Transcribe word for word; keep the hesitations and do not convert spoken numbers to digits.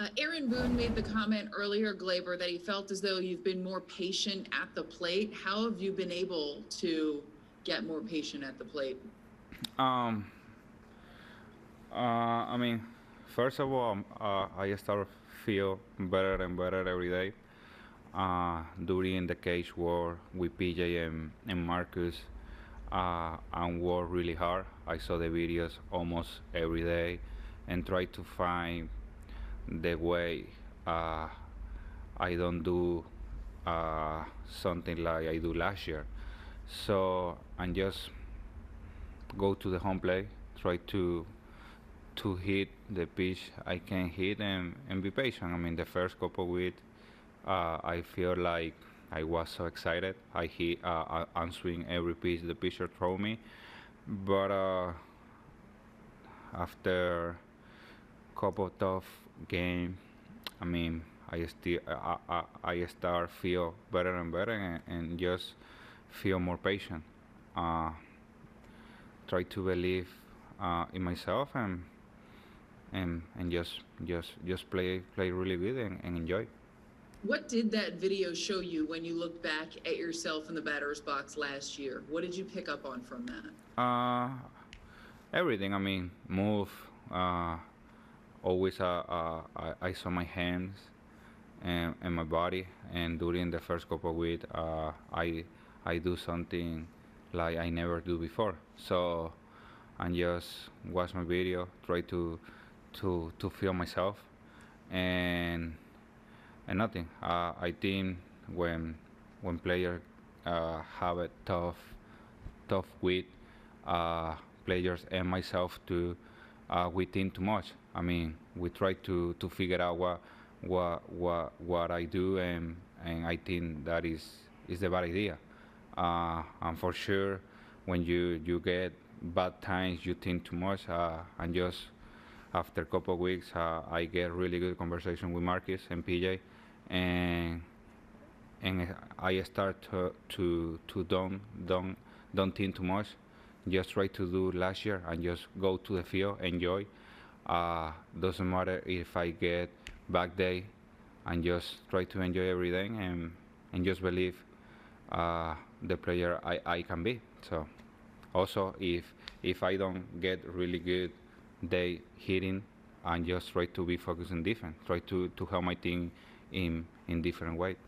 Uh, Aaron Boone made the comment earlier, Glaber, that he felt as though you've been more patient at the plate. How have you been able to get more patient at the plate? Um, uh, I mean, first of all, uh, I start to feel better and better every day. Uh, during the cage war with P J M and Marcus, uh, and worked really hard. I saw the videos almost every day and tried to find the way uh, I don't do uh, something like I do last year. So and just go to the home plate, try to to hit the pitch I can hit, and, and be patient. I mean, the first couple of weeks, Uh, I feel like I was so excited. I hit uh, answering every pitch the pitcher threw me, but uh, after a couple of tough games, I mean, I still I, I, I start feel better and better, and, and just feel more patient. Uh, try to believe uh, in myself, and and and just just just play play really good and, and enjoy. What did that video show you when you looked back at yourself in the batter's box last year? What did you pick up on from that? Uh, everything. I mean, move. Uh, always, uh, uh, I, I saw my hands and, and my body. And during the first couple of weeks, uh, I I do something like I never do before. So, and just watch my video, try to to to feel myself, and. And nothing. Uh, I think when when players uh, have a tough tough week, uh, players and myself too, uh, we think too much. I mean, we try to, to figure out what what what what I do, and and I think that is is the bad idea. Uh, and for sure, when you you get bad times, you think too much, uh, and just. After a couple of weeks, uh, I get really good conversation with Marcus and P J, and and I start to to, to don't don't don't think too much. Just try to do last year and just go to the field, enjoy. Uh, doesn't matter if I get back day, and just try to enjoy everything, and and just believe uh, the player I, I can be. So also if if I don't get really good. They hitting, and just try to be focused on defense. Try to, to help my team in in different ways.